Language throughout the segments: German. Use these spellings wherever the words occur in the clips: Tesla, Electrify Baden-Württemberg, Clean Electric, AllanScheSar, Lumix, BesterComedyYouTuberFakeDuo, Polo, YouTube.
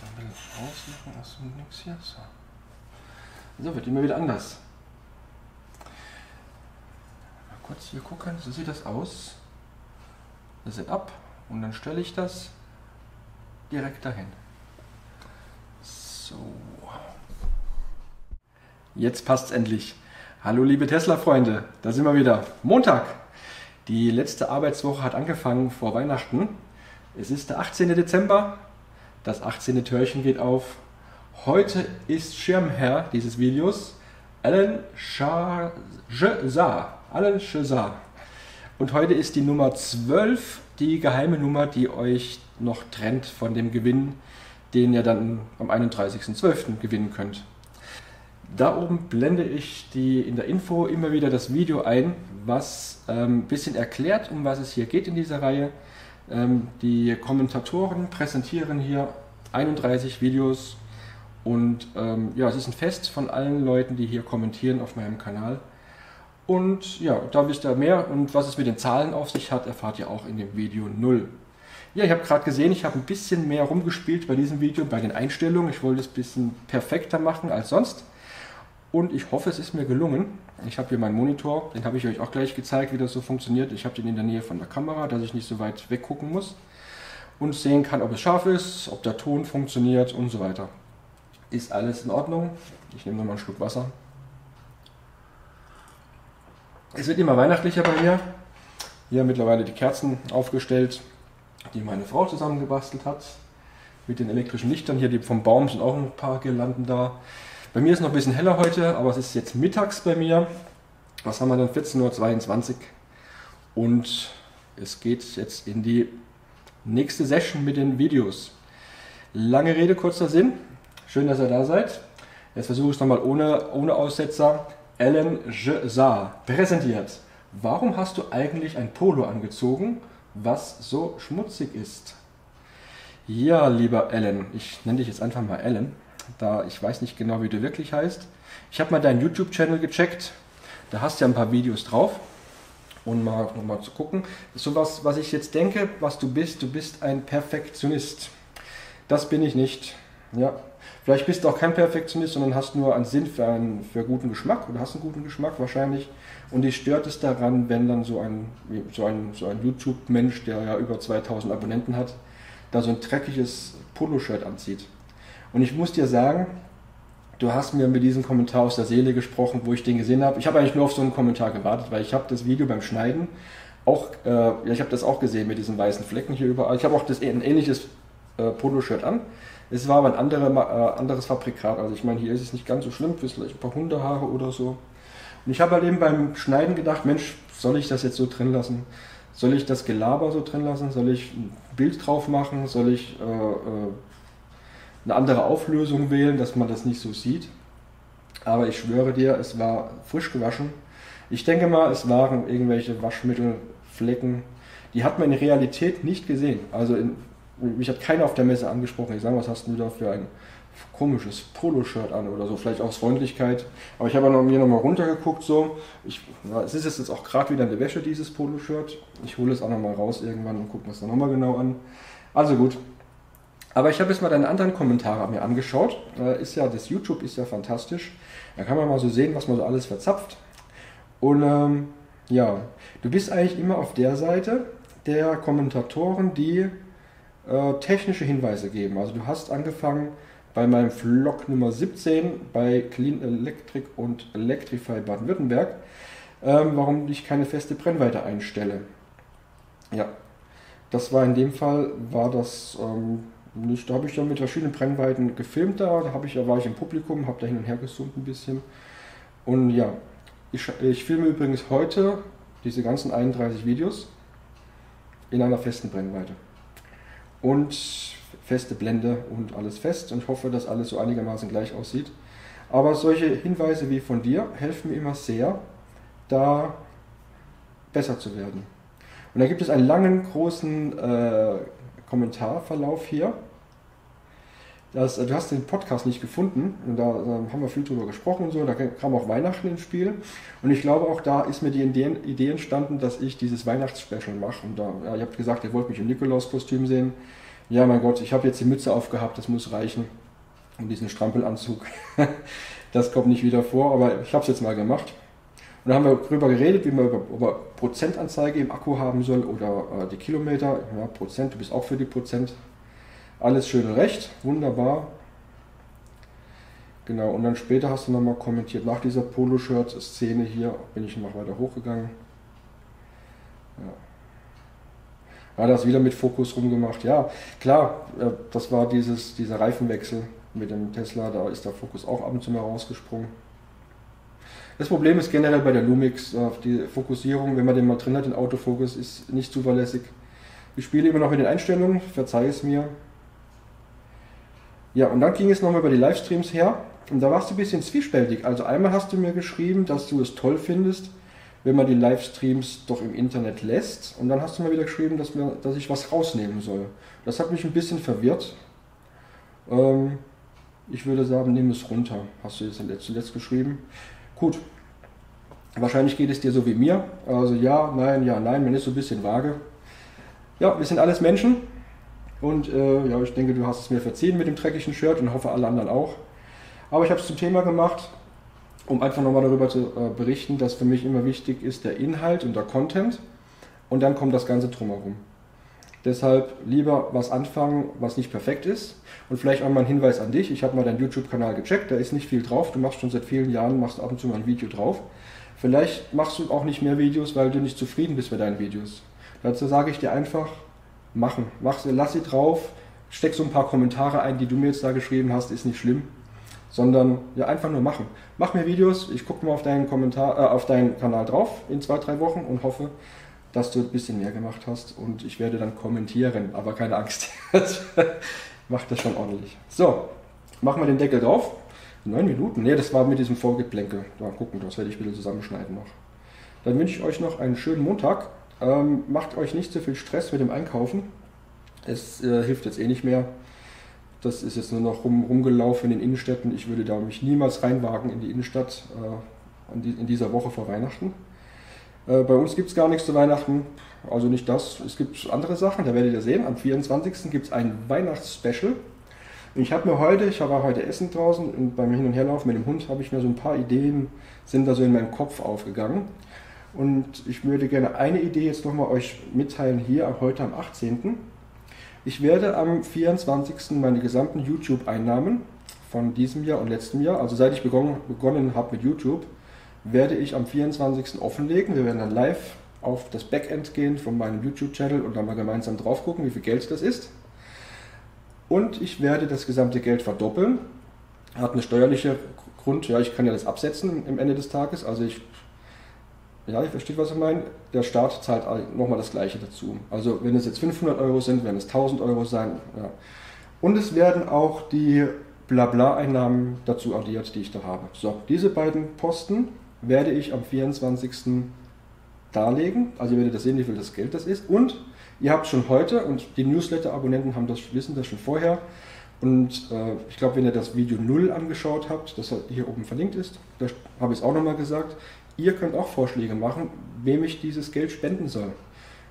mal ein bisschen ausmachen aus dem Nix hier. So. So, wird immer wieder anders. Mal kurz hier gucken, so sieht das aus. Das Setup und dann stelle ich das direkt dahin. So. Jetzt passt es endlich. Hallo liebe Tesla-Freunde, da sind wir wieder. Montag. Die letzte Arbeitswoche hat angefangen vor Weihnachten. Es ist der 18. Dezember. Das 18. Türchen geht auf. Heute ist Schirmherr dieses Videos AllanScheSar. Und heute ist die Nummer 12, die geheime Nummer, die euch noch trennt von dem Gewinn, den ihr dann am 31.12. gewinnen könnt. Da oben blende ich in der Info immer wieder das Video ein, was ein bisschen erklärt, um was es hier geht in dieser Reihe. Die Kommentatoren präsentieren hier 31 Videos und ja, es ist ein Fest von allen Leuten, die hier kommentieren auf meinem Kanal. Und ja, da wisst ihr mehr, und was es mit den Zahlen auf sich hat, erfahrt ihr auch in dem Video 0. Ja, ich habe gerade gesehen, ich habe ein bisschen mehr rumgespielt bei diesem Video, bei den Einstellungen. Ich wollte es ein bisschen perfekter machen als sonst. Und ich hoffe, es ist mir gelungen. Ich habe hier meinen Monitor, den habe ich euch auch gleich gezeigt, wie das so funktioniert. Ich habe den in der Nähe von der Kamera, dass ich nicht so weit weggucken muss und sehen kann, ob es scharf ist, ob der Ton funktioniert und so weiter. Ist alles in Ordnung. Ich nehme nochmal einen Schluck Wasser. Es wird immer weihnachtlicher bei mir. Hier mittlerweile die Kerzen aufgestellt, die meine Frau zusammengebastelt hat. Mit den elektrischen Lichtern hier, die vom Baum sind auch ein paar Girlanden da. Bei mir ist noch ein bisschen heller heute, aber es ist jetzt mittags bei mir. Was haben wir dann? 14.22 Uhr. Und es geht jetzt in die nächste Session mit den Videos. Lange Rede, kurzer Sinn. Schön, dass ihr da seid. Jetzt versuche ich es nochmal ohne Aussetzer. AllanScheSar präsentiert. Warum hast du eigentlich ein Polo angezogen, was so schmutzig ist? Ja, lieber Alan, ich nenne dich jetzt einfach mal Alan, da ich weiß nicht genau, wie du wirklich heißt. Ich habe mal deinen YouTube-Channel gecheckt, da hast du ja ein paar Videos drauf, um mal nochmal zu gucken. So was ich jetzt denke, was du bist ein Perfektionist. Das bin ich nicht, ja. Vielleicht bist du auch kein Perfektionist, sondern hast nur einen Sinn für guten Geschmack oder hast einen guten Geschmack wahrscheinlich. Und dich stört es daran, wenn dann so ein YouTube-Mensch, der ja über 2000 Abonnenten hat, da so ein dreckiges Poloshirt anzieht. Und ich muss dir sagen, du hast mir mit diesem Kommentar aus der Seele gesprochen, wo ich den gesehen habe. Ich habe eigentlich nur auf so einen Kommentar gewartet, weil ich habe das Video beim Schneiden auch, ja, ich habe das auch gesehen mit diesen weißen Flecken hier überall. Ich habe auch ein ähnliches Poloshirt an. Es war aber ein anderes Fabrikat, also ich meine, hier ist es nicht ganz so schlimm, vielleicht ein paar Hundehaare oder so. Und ich habe halt eben beim Schneiden gedacht, Mensch, soll ich das jetzt so drin lassen? Soll ich das Gelaber so drin lassen? Soll ich ein Bild drauf machen? Soll ich eine andere Auflösung wählen, dass man das nicht so sieht? Aber ich schwöre dir, es war frisch gewaschen. Ich denke mal, es waren irgendwelche Waschmittelflecken. Die hat man in Realität nicht gesehen. Also mich hat keiner auf der Messe angesprochen. Ich sage, was hast du da für ein komisches Poloshirt an oder so, vielleicht aus Freundlichkeit. Aber ich habe mir nochmal runtergeguckt so. Es ist jetzt auch gerade wieder in der Wäsche, dieses Poloshirt. Ich hole es auch nochmal raus irgendwann und gucke mir es dann nochmal genau an. Also gut. Aber ich habe jetzt mal deine anderen Kommentare mir angeschaut. Das YouTube ist ja fantastisch. Da kann man mal so sehen, was man so alles verzapft. Und ja, du bist eigentlich immer auf der Seite der Kommentatoren, die technische Hinweise geben. Also du hast angefangen bei meinem Vlog Nummer 17 bei Clean Electric und Electrify Baden-Württemberg, warum ich keine feste Brennweite einstelle. Ja, das war in dem Fall, da habe ich ja mit verschiedenen Brennweiten gefilmt, war ich im Publikum, habe da hin und her gezoomt ein bisschen. Und ja, ich filme übrigens heute diese ganzen 31 Videos in einer festen Brennweite. Und feste Blende und alles fest, und ich hoffe, dass alles so einigermaßen gleich aussieht. Aber solche Hinweise wie von dir helfen mir immer sehr, da besser zu werden. Und da gibt es einen langen, großen Kommentarverlauf hier. Du hast den Podcast nicht gefunden, und da haben wir viel drüber gesprochen und so, da kam auch Weihnachten ins Spiel. Und ich glaube, auch da ist mir die Idee entstanden, dass ich dieses Weihnachtsspecial mache. Und ihr habt gesagt, ihr wollt mich im Nikolaus-Kostüm sehen. ja mein Gott, ich habe jetzt die Mütze aufgehabt, das muss reichen. Und diesen Strampelanzug, das kommt nicht wieder vor, aber ich habe es jetzt mal gemacht. Und da haben wir darüber geredet, wie man über Prozentanzeige im Akku haben soll oder die Kilometer. Ja, Prozent, du bist auch für die Prozent. Alles schön recht, wunderbar. Genau, und dann später hast du nochmal kommentiert, nach dieser Poloshirt-Szene hier bin ich noch weiter hochgegangen. Ja, das wieder mit Fokus rumgemacht. Ja, klar, das war dieser Reifenwechsel mit dem Tesla, da ist der Fokus auch ab und zu mal rausgesprungen. Das Problem ist generell bei der Lumix, die Fokussierung, wenn man den mal drin hat, den Autofokus, ist nicht zuverlässig. Ich spiele immer noch mit den Einstellungen, verzeih es mir. Ja, und dann ging es nochmal über die Livestreams her und da warst du ein bisschen zwiespältig. Also einmal hast du mir geschrieben, dass du es toll findest, wenn man die Livestreams doch im Internet lässt, und dann hast du mal wieder geschrieben, dass ich was rausnehmen soll. Das hat mich ein bisschen verwirrt. Ich würde sagen, nimm es runter, hast du jetzt zuletzt geschrieben. Gut, wahrscheinlich geht es dir so wie mir, also ja, nein, man ist so ein bisschen vage. Ja, wir sind alles Menschen und ja, ich denke, du hast es mir verziehen mit dem dreckigen Shirt und hoffe alle anderen auch. Aber ich habe es zum Thema gemacht, um einfach nochmal darüber zu berichten, dass für mich immer wichtig ist der Inhalt und der Content und dann kommt das Ganze drumherum. Deshalb lieber was anfangen, was nicht perfekt ist. Und vielleicht auch mal ein Hinweis an dich. Ich habe mal deinen YouTube-Kanal gecheckt, da ist nicht viel drauf. Du machst schon seit vielen Jahren, machst ab und zu mal ein Video drauf. Vielleicht machst du auch nicht mehr Videos, weil du nicht zufrieden bist mit deinen Videos. Dazu sage ich dir einfach, machen. Lass sie drauf, steck so ein paar Kommentare ein, die du mir jetzt da geschrieben hast, ist nicht schlimm. Sondern ja, einfach nur machen. Mach mehr Videos, ich gucke mal auf deinen Kanal drauf in 2-3 Wochen und hoffe, dass du ein bisschen mehr gemacht hast, und ich werde dann kommentieren, aber keine Angst, macht das schon ordentlich. So, machen wir den Deckel drauf. 9 Minuten, ne, das war mit diesem Vorgeplänkel. Mal gucken, das werde ich ein bisschen zusammenschneiden noch. Dann wünsche ich euch noch einen schönen Montag. Macht euch nicht so viel Stress mit dem Einkaufen. Es hilft jetzt eh nicht mehr. Das ist jetzt nur noch rumgelaufen in den Innenstädten. Ich würde da mich niemals reinwagen in die Innenstadt in dieser Woche vor Weihnachten. Bei uns gibt es gar nichts zu Weihnachten, also nicht das, es gibt andere Sachen, da werdet ihr sehen. Am 24. gibt es ein Weihnachtsspecial. Ich war heute Essen draußen und beim Hin- und Herlaufen mit dem Hund habe ich mir so ein paar Ideen, sind da so in meinem Kopf aufgegangen. Und ich würde gerne eine Idee jetzt nochmal euch mitteilen hier, heute am 18. Ich werde am 24. meine gesamten YouTube-Einnahmen von diesem Jahr und letztem Jahr, also seit ich begonnen habe mit YouTube, werde ich am 24. offenlegen. Wir werden dann live auf das Backend gehen von meinem YouTube-Channel und dann mal gemeinsam drauf gucken, wie viel Geld das ist. Und ich werde das gesamte Geld verdoppeln. Hat einen steuerlichen Grund, ja, ich kann ja das absetzen am Ende des Tages. Also ich verstehe, was ich meine. Der Staat zahlt nochmal das Gleiche dazu. Also wenn es jetzt 500 Euro sind, werden es 1000 Euro sein. Ja. Und es werden auch die Blabla-Einnahmen dazu addiert, die ich da habe. So, diese beiden Posten werde ich am 24. darlegen. Also ihr werdet das sehen, wie viel das Geld das ist. Und ihr habt schon heute, und die Newsletter-Abonnenten wissen das schon vorher, und ich glaube, wenn ihr das Video 0 angeschaut habt, das hier oben verlinkt ist, da habe ich es auch nochmal gesagt, ihr könnt auch Vorschläge machen, wem ich dieses Geld spenden soll.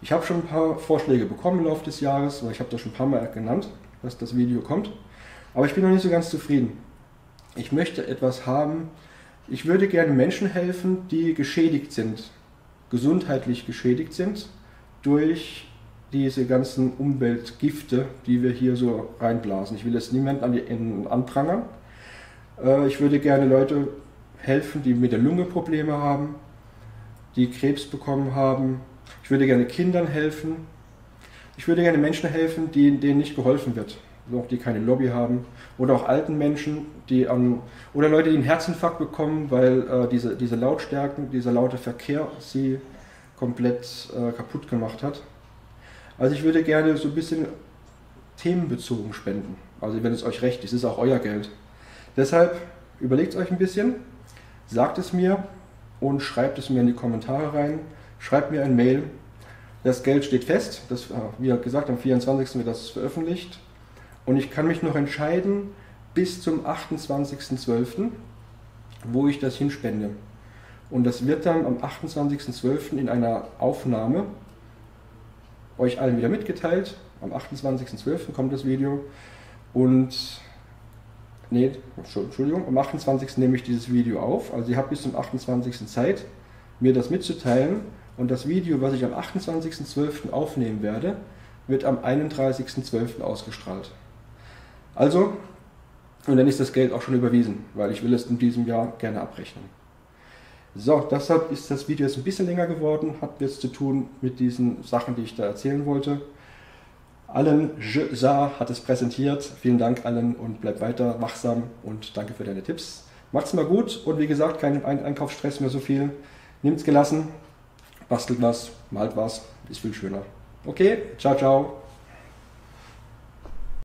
Ich habe schon ein paar Vorschläge bekommen im Laufe des Jahres, weil ich habe das schon ein paar Mal genannt, dass das Video kommt. Aber ich bin noch nicht so ganz zufrieden. Ich möchte etwas haben, ich würde gerne Menschen helfen, die geschädigt sind, gesundheitlich geschädigt sind, durch diese ganzen Umweltgifte, die wir hier so reinblasen. Ich will jetzt niemanden anprangern. Ich würde gerne Leute helfen, die mit der Lunge Probleme haben, die Krebs bekommen haben. Ich würde gerne Kindern helfen. Ich würde gerne Menschen helfen, denen nicht geholfen wird, auch die keine Lobby haben, oder auch alten Menschen, oder Leute, die einen Herzinfarkt bekommen, weil diese Lautstärken, dieser laute Verkehr sie komplett kaputt gemacht hat. Also ich würde gerne so ein bisschen themenbezogen spenden, also wenn es euch recht ist, ist auch euer Geld. Deshalb überlegt es euch ein bisschen, sagt es mir und schreibt es mir in die Kommentare rein, schreibt mir ein Mail. Das Geld steht fest, das, wie gesagt, am 24. wird das veröffentlicht. Und ich kann mich noch entscheiden bis zum 28.12., wo ich das hinspende. Und das wird dann am 28.12. in einer Aufnahme euch allen wieder mitgeteilt, am 28.12. kommt das Video und nee, Entschuldigung, am 28. nehme ich dieses Video auf. Also ihr habt bis zum 28. Zeit, mir das mitzuteilen, und das Video, was ich am 28.12. aufnehmen werde, wird am 31.12. ausgestrahlt. Also, und dann ist das Geld auch schon überwiesen, weil ich will es in diesem Jahr gerne abrechnen. So, deshalb ist das Video jetzt ein bisschen länger geworden, hat jetzt zu tun mit diesen Sachen, die ich da erzählen wollte. AllanScheSar hat es präsentiert. Vielen Dank, Allan, und bleib weiter wachsam und danke für deine Tipps. Macht's mal gut und wie gesagt, kein Einkaufsstress mehr so viel. Nimmt's gelassen, bastelt was, malt was, ist viel schöner. Okay, ciao, ciao.